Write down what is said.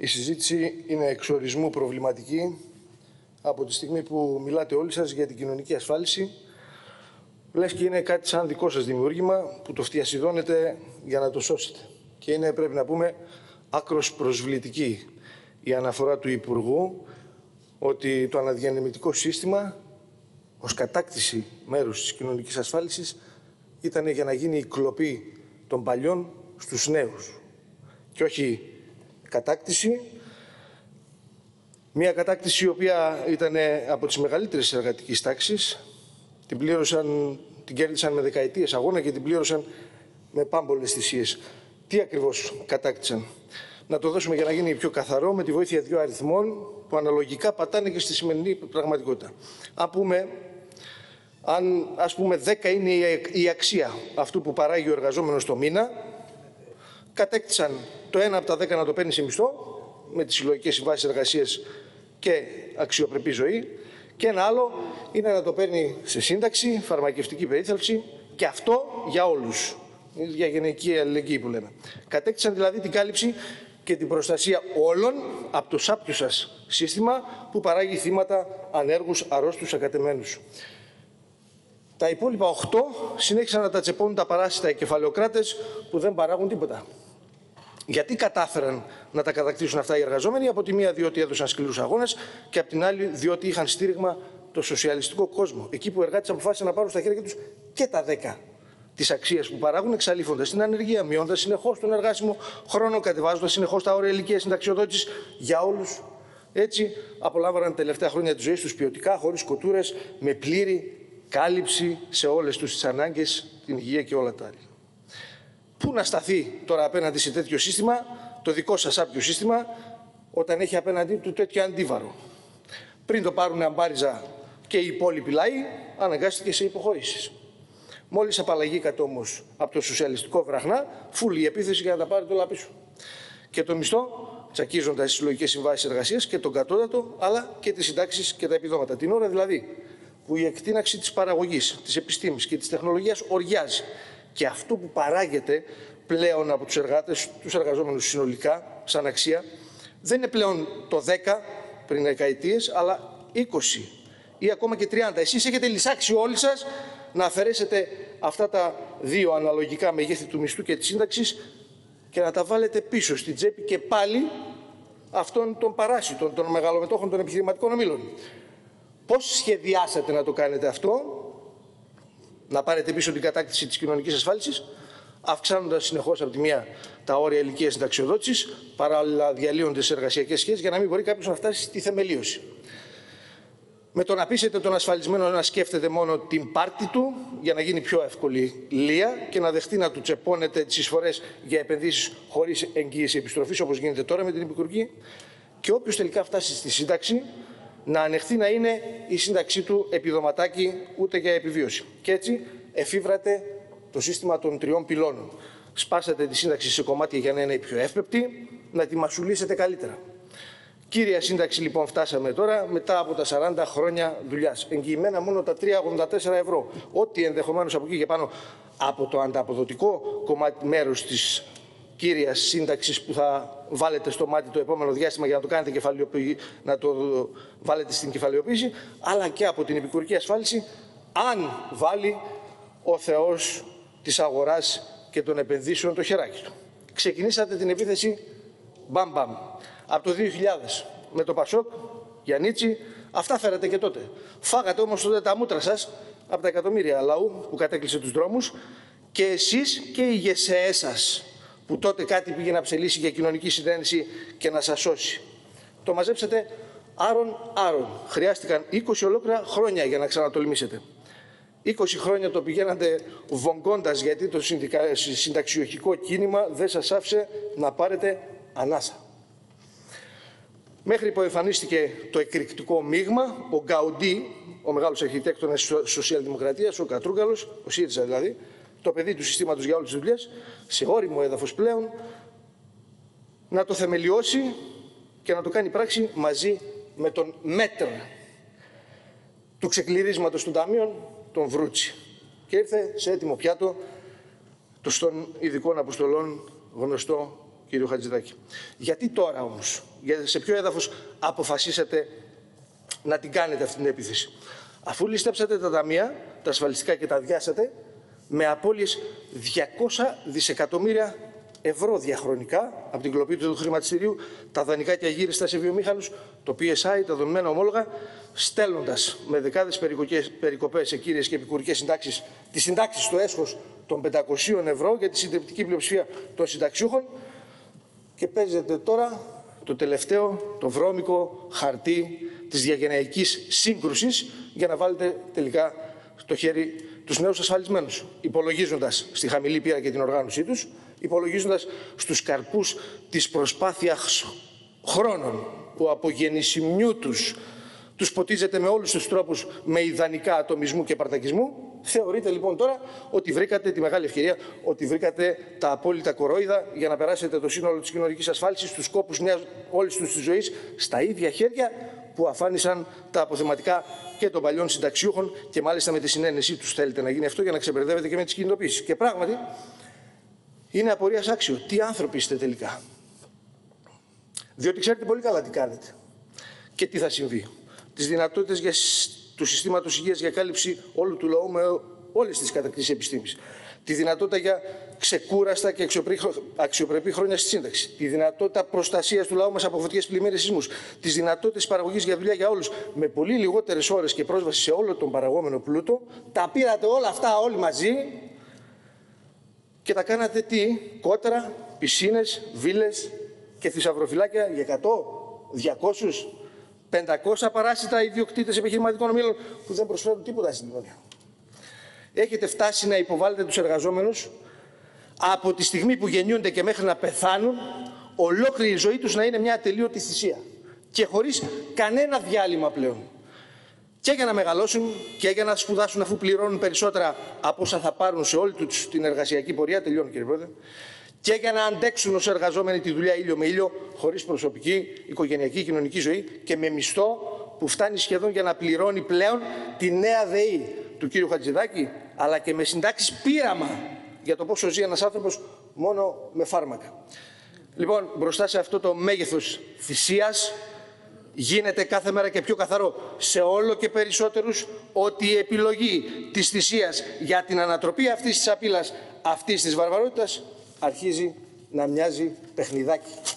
Η συζήτηση είναι εξορισμού προβληματική από τη στιγμή που μιλάτε όλοι σας για την κοινωνική ασφάλιση. Λες και είναι κάτι σαν δικό σας δημιούργημα που το φτιασιδώνετε για να το σώσετε. Και είναι, πρέπει να πούμε, άκρος προσβλητική η αναφορά του Υπουργού ότι το αναδιανεμητικό σύστημα ως κατάκτηση μέρους της κοινωνικής ασφάλισης ήταν για να γίνει η κλοπή των παλιών στους νέους. Και όχι κατάκτηση, μια κατάκτηση η οποία ήταν από τις μεγαλύτερες εργατικής τάξης, την κέρδισαν με δεκαετίες αγώνα και την πλήρωσαν με πάμπολες θυσίες. Τι ακριβώς κατάκτησαν? Να το δώσουμε για να γίνει πιο καθαρό με τη βοήθεια δύο αριθμών που αναλογικά πατάνε και στη σημερινή πραγματικότητα. Ας πούμε 10 είναι η αξία αυτού που παράγει ο εργαζόμενος το μήνα, κατέκτησαν το 1 από τα 10 να το παίρνει σε μισθό με τις συλλογικές συμβάσεις εργασίας και αξιοπρεπή ζωή και ένα άλλο είναι να το παίρνει σε σύνταξη, φαρμακευτική περίθαλψη και αυτό για όλους. Για γενική αλληλεγγύη που λέμε. Κατέκτησαν δηλαδή την κάλυψη και την προστασία όλων από το σάπιο σας σύστημα που παράγει θύματα, ανέργους, αρρώστους, ακατεμένους. Τα υπόλοιπα 8 συνέχισαν να τα τσεπώνουν τα παράσιτα κεφαλαιοκράτες που δεν παράγουν τίποτα. Γιατί κατάφεραν να τα κατακτήσουν αυτά οι εργαζόμενοι? Από τη μία διότι έδωσαν σκληρούς αγώνες και από την άλλη διότι είχαν στήριγμα το σοσιαλιστικό κόσμο. Εκεί που οι εργάτες αποφάσισαν να πάρουν στα χέρια τους και τα 10 της αξίας που παράγουν, εξαλείφοντας την ανεργία, μειώντας συνεχώς τον εργάσιμο χρόνο, κατεβάζοντας συνεχώς τα όρια ηλικίας συνταξιοδότησης για όλους. Έτσι, απολάμβαναν τα τελευταία χρόνια της ζωής τους ποιοτικά, χωρίς κοτούρες, με πλήρη κάλυψη σε όλες τους τις ανάγκες, την υγεία και όλα τα άλλα. Πού να σταθεί τώρα απέναντι σε τέτοιο σύστημα, το δικό σας άπιο σύστημα, όταν έχει απέναντί του τέτοιο αντίβαρο? Πριν το πάρουν αμπάριζα και οι υπόλοιποι λαοί, αναγκάστηκε σε υποχωρήσεις. Μόλις απαλλαγήκατε όμως από το σοσιαλιστικό βραχνά, φούλη η επίθεση για να τα πάρετε όλα πίσω. Και το μισθό, τσακίζοντας τις συλλογικές συμβάσεις εργασίας και τον κατώτατο, αλλά και τις συντάξεις και τα επιδόματα. Την ώρα δηλαδή που η εκτείναξη της παραγωγής, της επιστήμης και της τεχνολογίας οριάζει και αυτό που παράγεται πλέον από τους εργάτες, τους εργαζόμενους συνολικά, σαν αξία, δεν είναι πλέον το 10 πριν δεκαετίες, αλλά 20 ή ακόμα και 30. Εσείς έχετε λυσάξει όλοι σας να αφαιρέσετε αυτά τα δύο αναλογικά μεγέθη του μισθού και της σύνταξης και να τα βάλετε πίσω στην τσέπη και πάλι αυτών των παράσιτων, των μεγαλομετόχων, των επιχειρηματικών ομίλων. Πώς σχεδιάσατε να το κάνετε αυτό, να πάρετε πίσω την κατάκτηση της κοινωνικής ασφάλισης, αυξάνοντας συνεχώς από τη μία τα όρια ηλικίας συνταξιοδότησης, παράλληλα διαλύοντας εργασιακές σχέσεις για να μην μπορεί κάποιος να φτάσει στη θεμελίωση. Με το να πείσετε τον ασφαλισμένο να σκέφτεται μόνο την πάρτη του για να γίνει πιο εύκολη λία και να δεχτεί να του τσεπώνετε τις εισφορές για επενδύσεις χωρίς εγγύηση επιστροφής, όπως γίνεται τώρα με την επικουρική, και όποιος τελικά φτάσει στη σύνταξη να ανεχθεί να είναι η σύνταξή του επιδοματάκι ούτε για επιβίωση. Και έτσι εφήβρατε το σύστημα των τριών πυλώνων. Σπάσατε τη σύνταξη σε κομμάτια για να είναι πιο εύπεπτη, να τη μασουλήσετε καλύτερα. Κύρια σύνταξη λοιπόν φτάσαμε τώρα μετά από τα 40 χρόνια δουλειάς. Εγγυημένα μόνο τα 3,84 ευρώ. Ό,τι ενδεχομένως από εκεί και πάνω από το ανταποδοτικό κομμάτι μέρος της κύριας σύνταξης που θα βάλετε στο μάτι το επόμενο διάστημα για να το κάνετε να το βάλετε στην κεφαλαιοποίηση, αλλά και από την επικουρική ασφάλιση, αν βάλει ο Θεός της αγοράς και των επενδύσεων το χεράκι του. Ξεκινήσατε την επίθεση μπαμ μπαμ. Από το 2000 με το Πασόκ, Γιαννίτσι, αυτά φέρατε και τότε. Φάγατε όμως τότε τα μούτρα σας από τα εκατομμύρια λαού που κατέκλυσε τους δρόμους και εσείς και οι ηγεσαίες σας που τότε κάτι πήγε να ψελίσει για κοινωνική συνένεση και να σας σώσει. Το μαζέψατε άρον-άρον. Χρειάστηκαν 20 ολόκληρα χρόνια για να ξανατολμήσετε. 20 χρόνια το πηγαίνατε βογκώντας γιατί το συνταξιοχικό κίνημα δεν σας άφησε να πάρετε ανάσα. Μέχρι που εμφανίστηκε το εκρηκτικό μείγμα, ο Γκαουντί, ο μεγάλος αρχιτέκτονας της σοσιαλδημοκρατίας, ο Κατρούγκαλος, ο ΣΥΡΙΖΑ δηλαδή, το παιδί του συστήματος για όλες τις δουλειές, σε ώριμο έδαφος πλέον, να το θεμελιώσει και να το κάνει πράξη μαζί με τον μέτρο του ξεκληρίσματος των ταμείων, τον Βρούτσι. Και ήρθε σε έτοιμο πιάτο των ειδικών αποστολών γνωστό κύριο Χατζηδάκη. Γιατί τώρα όμως, σε ποιο έδαφος αποφασίσατε να την κάνετε αυτή την επίθεση? Αφού ληστέψατε τα ταμεία, τα ασφαλιστικά και τα αδειάσατε, με απώλειες 200 δισεκατομμύρια ευρώ διαχρονικά από την κλοπή του χρηματιστηρίου, τα δανεικά και αγύριστα σε βιομήχανους, το PSI, τα δομημένα ομόλογα, στέλνοντας με δεκάδες περικοπές σε κύριες και επικουρικές συντάξεις, τις συντάξεις στο έσχος των 500 ευρώ για τη συντριπτική πλειοψηφία των συνταξιούχων, και παίζετε τώρα το τελευταίο, το βρώμικο χαρτί της διαγενειακής σύγκρουσης για να βάλετε τελικά στο χέρι τους νέους ασφαλισμένους, υπολογίζοντας στη χαμηλή πείρα και την οργάνωσή τους, υπολογίζοντας στους καρπούς της προσπάθειας χρόνων που από γεννησιμιού τους ποτίζεται με όλους τους τρόπους με ιδανικά ατομισμού και παρτακισμού. Θεωρείτε λοιπόν τώρα ότι βρήκατε τη μεγάλη ευκαιρία, ότι βρήκατε τα απόλυτα κορόιδα για να περάσετε το σύνολο της κοινωνικής ασφάλισης, τους κόπους μιας όλης τους της ζωής, στα ίδια χέρια που αφάνισαν τα αποθεματικά και των παλιών συνταξιούχων, και μάλιστα με τη συνένεσή τους θέλετε να γίνει αυτό για να ξεμπερδεύετε και με τις κινητοποίησεις. Και πράγματι είναι απορίας άξιο. Τι άνθρωποι είστε τελικά? Διότι ξέρετε πολύ καλά τι κάνετε και τι θα συμβεί. Τις δυνατότητες του συστήματος υγείας για κάλυψη όλου του λαού με όλες τις κατακτήσεις επιστήμης. Τη δυνατότητα για ξεκούραστα και αξιοπρεπή χρόνια στη σύνταξη. Τη δυνατότητα προστασίας του λαού μας από φωτιές, πλημμύρες, σεισμούς. Τις δυνατότητες παραγωγής για δουλειά για όλους με πολύ λιγότερες ώρες και πρόσβαση σε όλο τον παραγόμενο πλούτο. Τα πήρατε όλα αυτά όλοι μαζί και τα κάνατε τι? Κότερα, πισίνες, βίλες και θησαυροφυλάκια για 100, 200. 500 παράσιτα ιδιοκτήτες επιχειρηματικών ομίλων που δεν προσφέρουν τίποτα στην κοινωνία. Έχετε φτάσει να υποβάλλετε τους εργαζόμενους από τη στιγμή που γεννιούνται και μέχρι να πεθάνουν, ολόκληρη η ζωή τους να είναι μια ατελείωτη θυσία. Και χωρίς κανένα διάλειμμα πλέον. Και για να μεγαλώσουν και για να σπουδάσουν, αφού πληρώνουν περισσότερα από όσα θα πάρουν σε όλη τους την εργασιακή πορεία. Τελειώνω, κύριε Πρόεδρε. Και για να αντέξουν ως εργαζόμενοι τη δουλειά ήλιο με ήλιο, χωρίς προσωπική, οικογενειακή, κοινωνική ζωή και με μισθό που φτάνει σχεδόν για να πληρώνει πλέον τη νέα ΔΕΗ του κύριου Χατζηδάκη, αλλά και με συντάξεις πείραμα για το πόσο ζει ένας άνθρωπος μόνο με φάρμακα. Λοιπόν, μπροστά σε αυτό το μέγεθος θυσίας, γίνεται κάθε μέρα και πιο καθαρό σε όλο και περισσότερους ότι η επιλογή της θυσίας για την ανατροπή αυτής της απειλής, αυτής της βαρβαρότητας, αρχίζει να μοιάζει παιχνιδάκι.